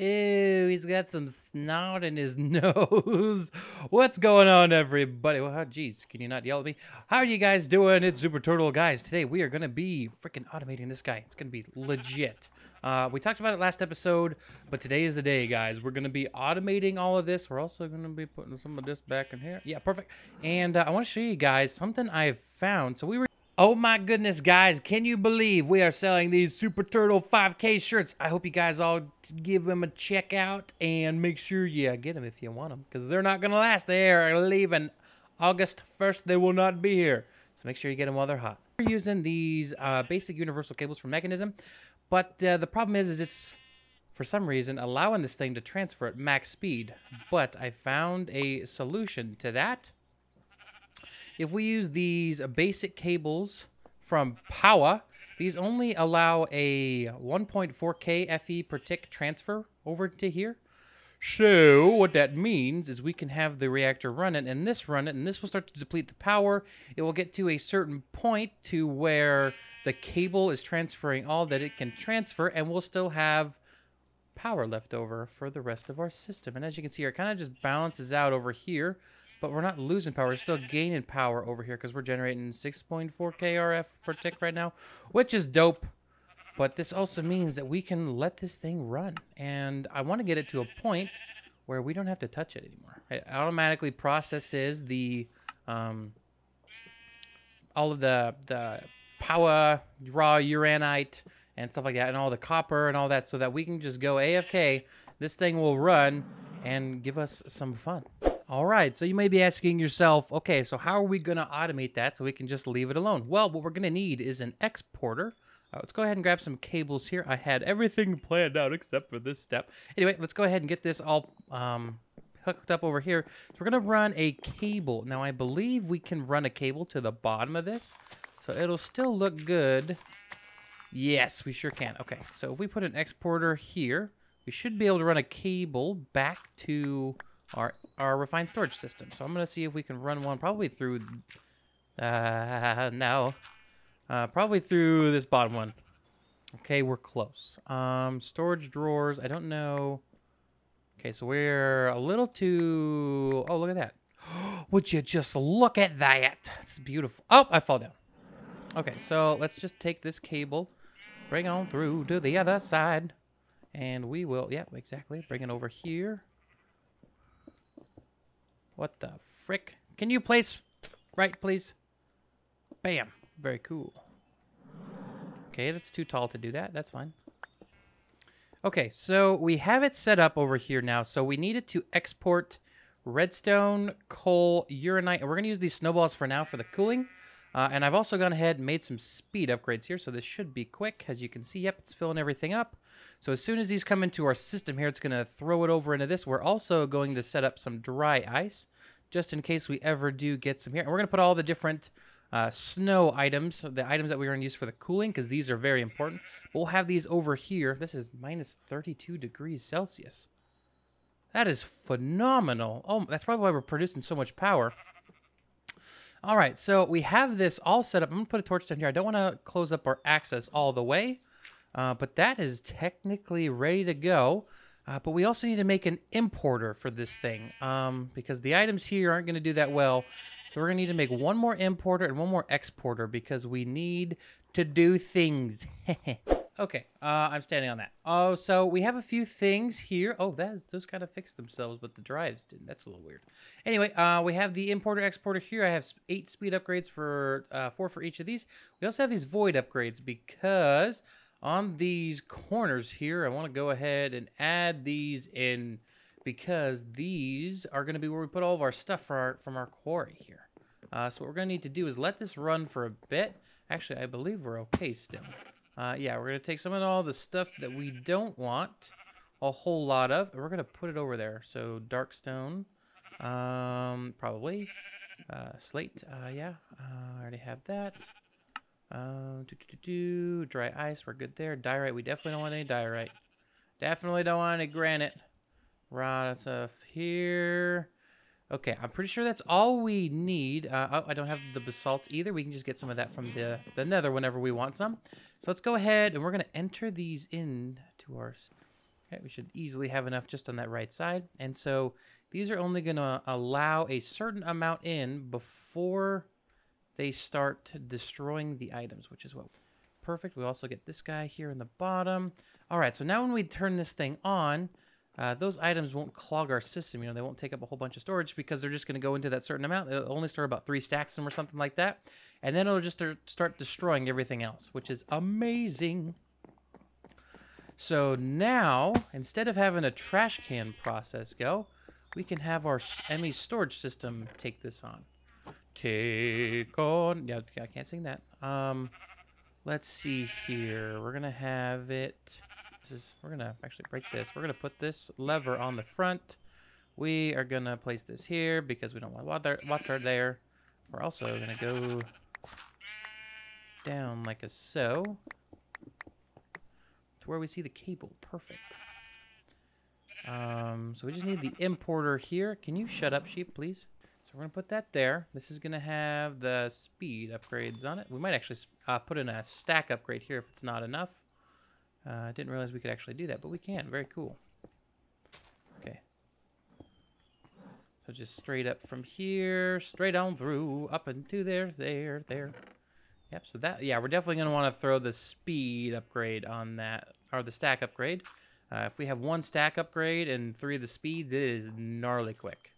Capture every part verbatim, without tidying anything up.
Ew, he's got some snout in his nose. What's going on, everybody? Well, geez, can you not yell at me? How are you guys doing? It's Super Turtle. Guys, today we are going to be freaking automating this guy. It's going to be legit. Uh, we talked about it last episode, but today is the day, guys. We're going to be automating all of this. We're also going to be putting some of this back in here. Yeah, perfect. And uh, I want to show you guys something I've found. So we were... Oh my goodness, guys, can you believe we are selling these Super Turtle five K shirts? I hope you guys all give them a check out and make sure you get them if you want them, because they're not going to last. They are leaving August first. They will not be here. So make sure you get them while they're hot. We're using these uh, basic universal cables from Mechanism, but uh, the problem is, is it's, for some reason, allowing this thing to transfer at max speed. But I found a solution to that. If we use these basic cables from Powa, these only allow a one point four K F E per tick transfer over to here. So what that means is we can have the reactor run it, and this run it, and this will start to deplete the power. It will get to a certain point to where the cable is transferring all that it can transfer, and we'll still have power left over for the rest of our system. And as you can see here, it kind of just balances out over here. But we're not losing power. We're still gaining power over here because we're generating six point four K R F per tick right now, which is dope. But this also means that we can let this thing run. And I want to get it to a point where we don't have to touch it anymore. It automatically processes the um, all of the, the power, raw uranite, and stuff like that, and all the copper and all that, so that we can just go A F K. This thing will run and give us some fun. All right, so you may be asking yourself, okay, so how are we gonna automate that so we can just leave it alone? Well, what we're gonna need is an exporter. Uh, let's go ahead and grab some cables here. I had everything planned out except for this step. Anyway, let's go ahead and get this all um, hooked up over here. So we're gonna run a cable. Now, I believe we can run a cable to the bottom of this, so it'll still look good. Yes, we sure can. Okay, so if we put an exporter here, we should be able to run a cable back to Our, our refined storage system. So I'm going to see if we can run one probably through... Uh, no. Uh, probably through this bottom one. Okay, we're close. Um, storage drawers, I don't know. Okay, so we're a little too... Oh, look at that. Would you just look at that? It's beautiful. Oh, I fall down. Okay, so let's just take this cable, bring on through to the other side, and we will... Yeah, exactly. Bring it over here. What the frick? Can you place right, please? Bam. Very cool. Okay, that's too tall to do that. That's fine. Okay, so we have it set up over here now. So we needed to export redstone, coal, uranite. And we're going to use these snowballs for now for the cooling. Uh, and I've also gone ahead and made some speed upgrades here. So this should be quick. As you can see, yep, it's filling everything up. So as soon as these come into our system here, it's going to throw it over into this. We're also going to set up some dry ice just in case we ever do get some here. And we're going to put all the different uh, snow items, the items that we're going to use for the cooling, because these are very important. We'll have these over here. This is minus thirty-two degrees Celsius. That is phenomenal. Oh, that's probably why we're producing so much power. All right, so we have this all set up. I'm going to put a torch down here. I don't want to close up our access all the way, uh, but that is technically ready to go. Uh, but we also need to make an importer for this thing um, because the items here aren't going to do that well. So we're going to need to make one more importer and one more exporter because we need to do things. Okay, uh, I'm standing on that. Oh, so we have a few things here. Oh, that, those kind of fixed themselves, but the drives didn't. That's a little weird. Anyway, uh, we have the importer, exporter here. I have eight speed upgrades for uh, four for each of these. We also have these void upgrades because on these corners here, I want to go ahead and add these in because these are going to be where we put all of our stuff for our, from our quarry here. Uh, so what we're going to need to do is let this run for a bit. Actually, I believe we're okay still. Uh, yeah, we're going to take some of all the stuff that we don't want a whole lot of, and we're going to put it over there. So, dark stone, um, probably, uh, slate, uh, yeah, uh, I already have that, uh, do, do, do, do. Dry ice, we're good there, diorite, we definitely don't want any diorite, definitely don't want any granite, raw stuff here. Okay, I'm pretty sure that's all we need. Uh, oh, I don't have the basalt either. We can just get some of that from the, the nether whenever we want some. So let's go ahead and we're going to enter these into our... Okay, we should easily have enough just on that right side. And so these are only going to allow a certain amount in before they start destroying the items, which is what... Perfect. We also get this guy here in the bottom. All right, so now when we turn this thing on, uh, those items won't clog our system. You know, they won't take up a whole bunch of storage because they're just going to go into that certain amount. It'll only store about three stacks or something like that. And then it'll just start destroying everything else, which is amazing. So now, instead of having a trash can process go, we can have our M E storage system take this on. Take on... Yeah, I can't sing that. Um, let's see here. We're going to have it... This is, we're going to actually break this. We're going to put this lever on the front. We are going to place this here because we don't want water, water there. We're also going to go down like a so... to where we see the cable. Perfect. Um, so we just need the importer here. Can you shut up, sheep, please? So we're going to put that there. This is going to have the speed upgrades on it. We might actually uh, put in a stack upgrade here if it's not enough. I uh, didn't realize we could actually do that, but we can. Very cool. Okay. So just straight up from here, straight on through, up into there, there, there. Yep, so that, yeah, we're definitely going to want to throw the speed upgrade on that, or the stack upgrade. Uh, if we have one stack upgrade and three of the speeds, it is gnarly quick.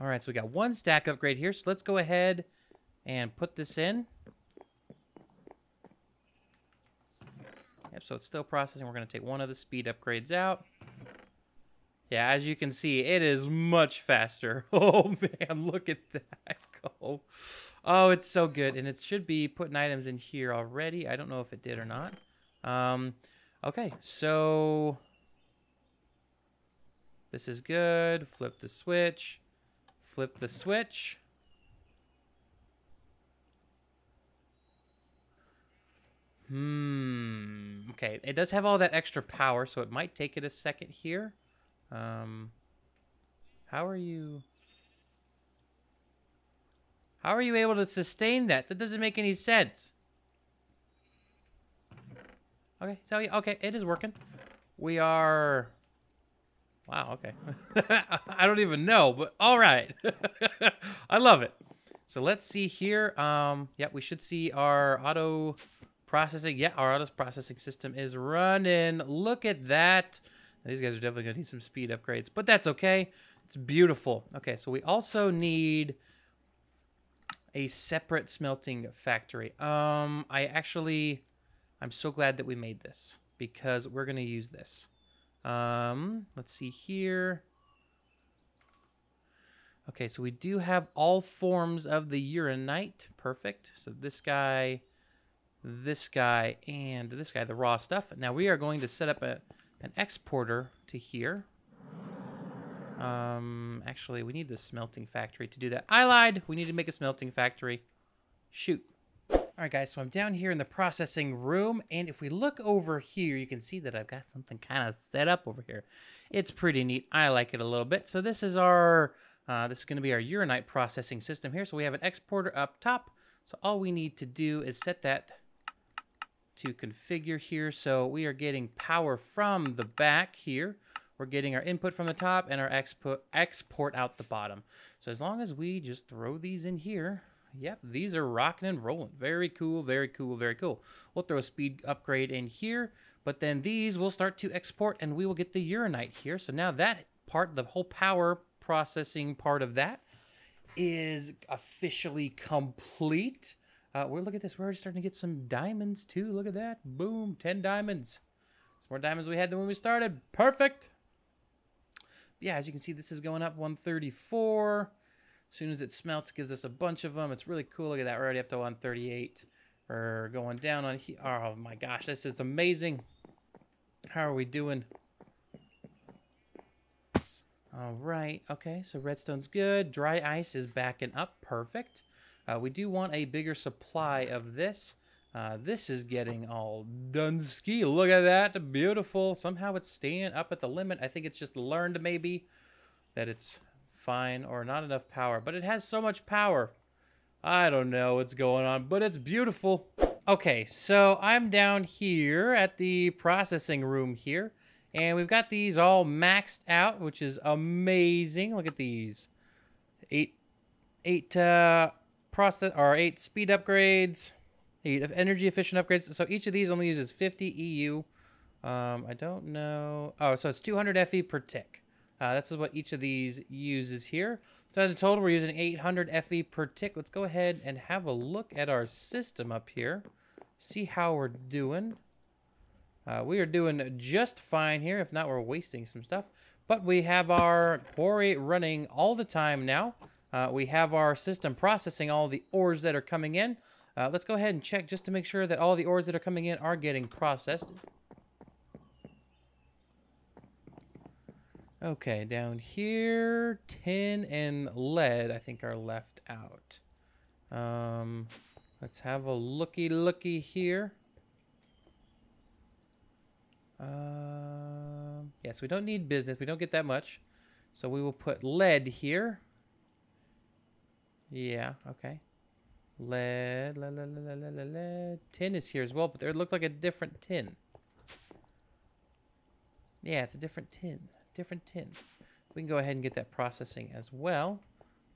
All right, so we got one stack upgrade here, so let's go ahead and put this in. Yep, so it's still processing. We're going to take one of the speed upgrades out. Yeah, as you can see, it is much faster. Oh, man, look at that. Oh. Oh, it's so good. And it should be putting items in here already. I don't know if it did or not. Um, okay, so this is good. Flip the switch. Flip the switch. Hmm. Okay, it does have all that extra power, so it might take it a second here. Um, how are you... How are you able to sustain that? That doesn't make any sense. Okay, so, okay, it is working. We are... Wow, okay. I don't even know, but all right. I love it. So let's see here. Um, yeah, we should see our auto processing. Yeah, our auto processing system is running. Look at that. Now, these guys are definitely going to need some speed upgrades, but that's okay. It's beautiful. Okay, so we also need... a separate smelting factory. Um, I actually, I'm so glad that we made this because we're going to use this. Um, let's see here. Okay, so we do have all forms of the uranite. Perfect. So this guy, this guy, and this guy, the raw stuff. Now we are going to set up a, an exporter to here. Um, actually, we need the smelting factory to do that. I lied. We need to make a smelting factory. Shoot. All right, guys. So I'm down here in the processing room. And if we look over here, you can see that I've got something kind of set up over here. It's pretty neat. I like it a little bit. So this is our, uh, this is going to be our uranite processing system here. So we have an exporter up top. So all we need to do is set that to configure here. So we are getting power from the back here. We're getting our input from the top and our expo export out the bottom. So as long as we just throw these in here, yep, these are rocking and rolling. Very cool, very cool, very cool. We'll throw a speed upgrade in here, but then these will start to export and we will get the uranite here. So now that part, the whole power processing part of that is officially complete. Uh, we're, look at this, we're already starting to get some diamonds too. Look at that, boom, ten diamonds. It's more diamonds we had than when we started, perfect. Yeah, as you can see, this is going up one thirty-four. As soon as it smelts, gives us a bunch of them. It's really cool. Look at that. We're already up to one thirty-eight. We're going down on here. Oh, my gosh. This is amazing. How are we doing? All right. Okay, so redstone's good. Dry ice is backing up. Perfect. Uh, we do want a bigger supply of this. Uh, this is getting all done-ski. Look at that. Beautiful. Somehow it's staying up at the limit. I think it's just learned maybe that it's fine or not enough power. But it has so much power. I don't know what's going on, but it's beautiful. Okay, so I'm down here at the processing room here, and we've got these all maxed out, which is amazing. Look at these. Eight, eight uh, process or eight speed upgrades, eight of energy efficient upgrades. So each of these only uses fifty E U. Um, I don't know. Oh, so it's two hundred F E per tick. Uh, that's what each of these uses here. So as a total, we're using eight hundred F E per tick. Let's go ahead and have a look at our system up here. See how we're doing. Uh, we are doing just fine here. If not, we're wasting some stuff. But we have our quarry running all the time now. Uh, we have our system processing all the ores that are coming in. Uh, let's go ahead and check just to make sure that all the ores that are coming in are getting processed. Okay, down here, tin and lead, I think, are left out. Um, let's have a looky-looky here. Um, yes, we don't need bismuth. We don't get that much. So we will put lead here. Yeah, okay. Lead, lead, lead, lead, lead, lead, lead. Tin is here as well, but there looked like a different tin. Yeah, it's a different tin. Different tin. We can go ahead and get that processing as well,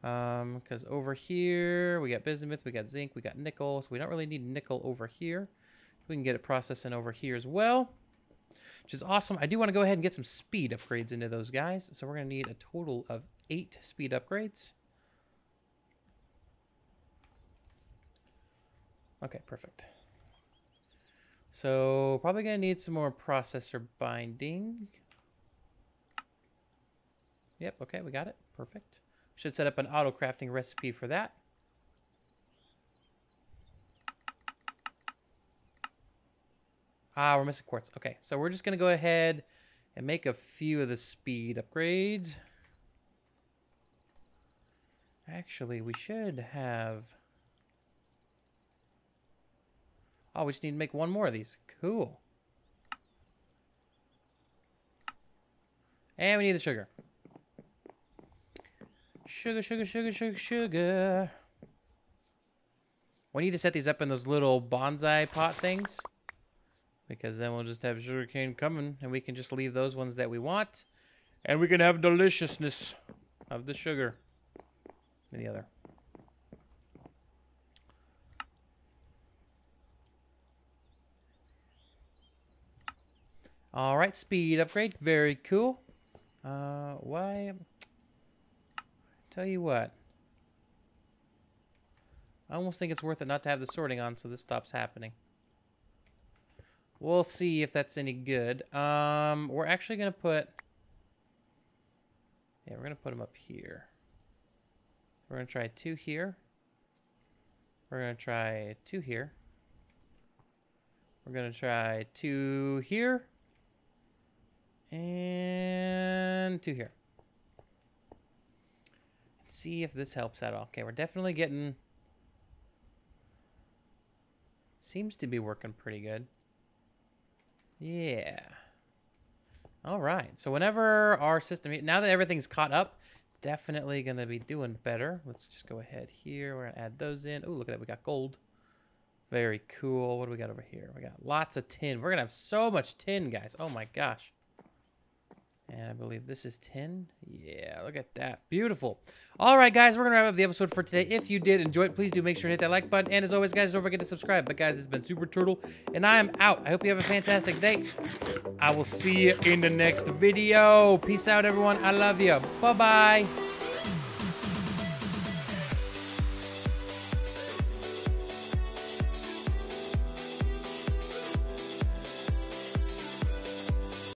um because over here we got bismuth, we got zinc, we got nickel, so we don't really need nickel over here. We can get it processing over here as well, which is awesome. I do want to go ahead and get some speed upgrades into those guys, so we're going to need a total of eight speed upgrades. Okay, perfect. So probably going to need some more processor binding. Yep, okay, we got it. Perfect. Should set up an auto-crafting recipe for that. Ah, we're missing quartz. Okay, so we're just going to go ahead and make a few of the speed upgrades. Actually, we should have... Oh, we just need to make one more of these. Cool. And we need the sugar. Sugar, sugar, sugar, sugar, sugar. We need to set these up in those little bonsai pot things, because then we'll just have sugar cane coming, and we can just leave those ones that we want, and we can have deliciousness of the sugar. And the other. All right, speed upgrade. Very cool. Uh, why... Tell you what, I almost think it's worth it not to have the sorting on, so this stops happening. We'll see if that's any good. Um, we're actually gonna put, yeah, we're gonna put them up here. We're gonna try two here. We're gonna try two here. We're gonna try two here, and two here. See if this helps at all. Okay, we're definitely getting... Seems to be working pretty good. Yeah. All right. So whenever our system... Now that everything's caught up, it's definitely going to be doing better. Let's just go ahead here. We're going to add those in. Oh, look at that. We got gold. Very cool. What do we got over here? We got lots of tin. We're going to have so much tin, guys. Oh, my gosh. And I believe this is tin. Yeah, look at that. Beautiful. All right, guys, we're going to wrap up the episode for today. If you did enjoy it, please do make sure to hit that like button. And as always, guys, don't forget to subscribe. But, guys, it's been Super Turtle, and I am out. I hope you have a fantastic day. I will see you in the next video. Peace out, everyone. I love you. Bye-bye.